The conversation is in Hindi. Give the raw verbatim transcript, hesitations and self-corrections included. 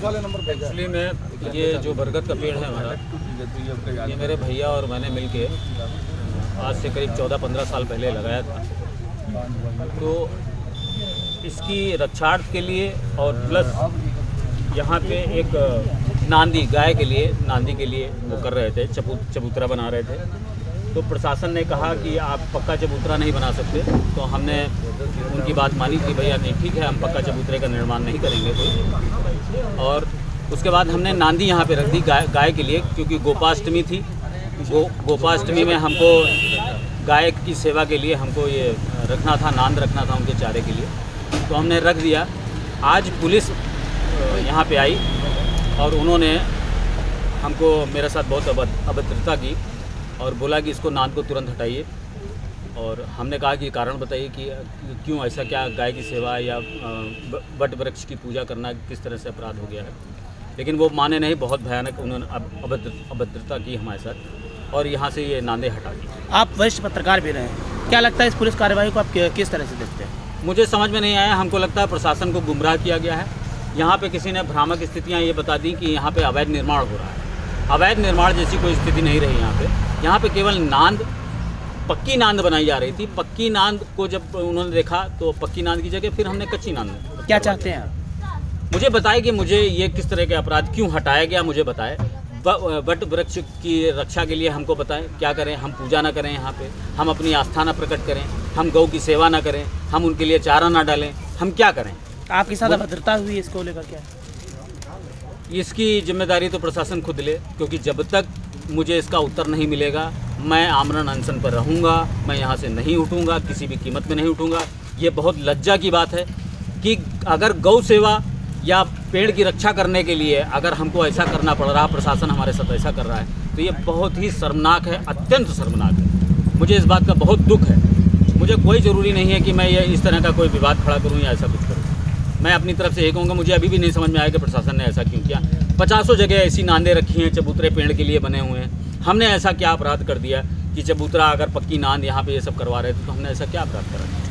एक्चुअली में ये जो बरगद का पेड़ है हमारा, ये मेरे भैया और मैंने मिलके आज से करीब चौदह पंद्रह साल पहले लगाया था। तो इसकी रक्षार्थ के लिए और प्लस यहाँ पे एक नांदी गाय के लिए नांदी के लिए वो कर रहे थे, चबूत चबूतरा बना रहे थे। तो प्रशासन ने कहा कि आप पक्का चबूतरा नहीं बना सकते, तो हमने उनकी बात मानी कि भैया नहीं ठीक है, हम पक्का चबूतरे का निर्माण नहीं करेंगे कोई। और उसके बाद हमने नांदी यहाँ पे रख दी गाय गाय के लिए, क्योंकि गोपाष्टमी थी। गो गोपाष्टमी में हमको गाय की सेवा के लिए हमको ये रखना था, नांद रखना था उनके चारे के लिए, तो हमने रख दिया। आज पुलिस यहाँ पर आई और उन्होंने हमको मेरे साथ बहुत अभद्रता की और बोला कि इसको नांद को तुरंत हटाइए। और हमने कहा कि कारण बताइए कि क्यों ऐसा, क्या गाय की सेवा या वट वृक्ष की पूजा करना किस तरह से अपराध हो गया है। लेकिन वो माने नहीं, बहुत भयानक उन्होंने अभद्र अभद्रता की हमारे साथ और यहाँ से ये नांदे हटा दी। आप वरिष्ठ पत्रकार भी रहे हैं, क्या लगता है इस पुलिस कार्रवाई को आप किस तरह से देखते हैं? मुझे समझ में नहीं आया, हमको लगता है प्रशासन को गुमराह किया गया है। यहाँ पर किसी ने भ्रामक स्थितियाँ ये बता दी कि यहाँ पर अवैध निर्माण हो रहा है। अवैध निर्माण जैसी कोई स्थिति नहीं रही यहाँ पे। यहाँ पे केवल नांद, पक्की नांद बनाई जा रही थी। पक्की नांद को जब उन्होंने देखा तो पक्की नांद की जगह फिर हमने कच्ची नांद। क्या चाहते हैं? मुझे बताएं कि मुझे ये किस तरह के अपराध क्यों हटाया गया, मुझे बताएं। वट वृक्ष की रक्षा के लिए हमको बताएं क्या करें। हम पूजा ना करें यहाँ पर, हम अपनी आस्था ना प्रकट करें, हम गौ की सेवा ना करें, हम उनके लिए चारा ना डालें, हम क्या करें? आपके साथ अभद्रता हुई, इसको लेकर क्या? इसकी जिम्मेदारी तो प्रशासन खुद ले, क्योंकि जब तक मुझे इसका उत्तर नहीं मिलेगा मैं आमरण अनशन पर रहूँगा। मैं यहाँ से नहीं उठूँगा, किसी भी कीमत में नहीं उठूँगा। ये बहुत लज्जा की बात है कि अगर गौ सेवा या पेड़ की रक्षा करने के लिए अगर हमको ऐसा करना पड़ रहा, प्रशासन हमारे साथ ऐसा कर रहा है, तो ये बहुत ही शर्मनाक है, अत्यंत शर्मनाक है। मुझे इस बात का बहुत दुख है। मुझे कोई ज़रूरी नहीं है कि मैं ये इस तरह का कोई विवाद खड़ा करूँ या ऐसा कुछ करूँ। मैं अपनी तरफ से यही कहूँगा, मुझे अभी भी नहीं समझ में आया कि प्रशासन ने ऐसा क्यों किया। पचासों जगह ऐसी नांदे रखी हैं, चबूतरे पेड़ के लिए बने हुए हैं। हमने ऐसा क्या अपराध कर दिया कि चबूतरा, अगर पक्की नांद यहाँ पे ये सब करवा रहे थे, तो हमने ऐसा क्या अपराध करा?